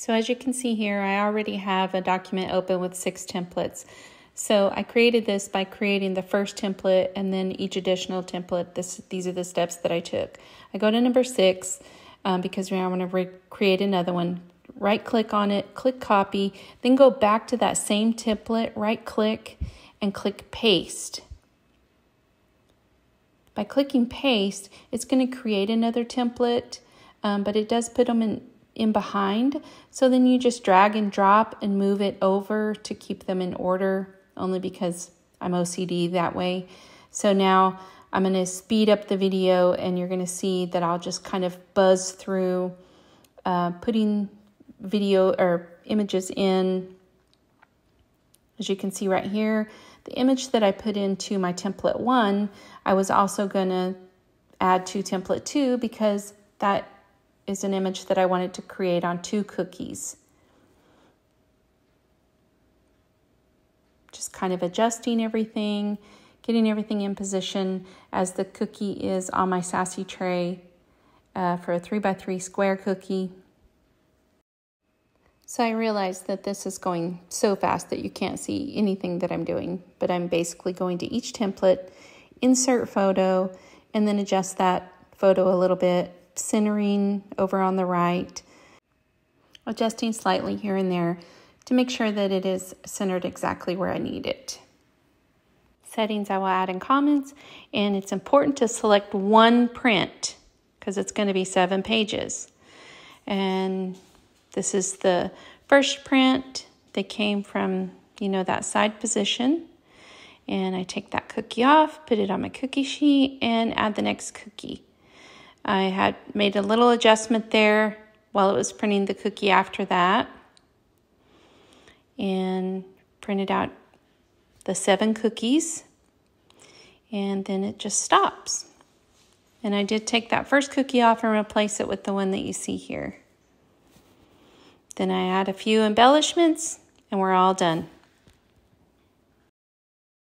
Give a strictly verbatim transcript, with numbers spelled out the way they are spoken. So as you can see here, I already have a document open with six templates. So I created this by creating the first template and then each additional template. This, these are the steps that I took. I go to number six um, because now I want to create another one. Right click on it, click copy, then go back to that same template, right click and click paste. By clicking paste, it's going to create another template, um, but it does put them in in behind. So then you just drag and drop and move it over to keep them in order, only because I'm O C D that way. So now I'm going to speed up the video and you're going to see that I'll just kind of buzz through uh, putting video or images in. As you can see right here, the image that I put into my template one, I was also going to add to template two because that is an image that I wanted to create on two cookies. Just kind of adjusting everything, getting everything in position as the cookie is on my Sassy Tray uh, for a three by three square cookie. So I realized that this is going so fast that you can't see anything that I'm doing, but I'm basically going to each template, insert photo, and then adjust that photo a little bit, centering over on the right, adjusting slightly here and there to make sure that it is centered exactly where I need it. Settings I will add in comments, and it's important to select one print because it's going to be seven pages. And this is the first print that came from, you know, that side position. And I take that cookie off, put it on my cookie sheet, and add the next cookie. I had made a little adjustment there while it was printing the cookie after that. And printed out the seven cookies. And then it just stops. And I did take that first cookie off and replace it with the one that you see here. Then I add a few embellishments and we're all done.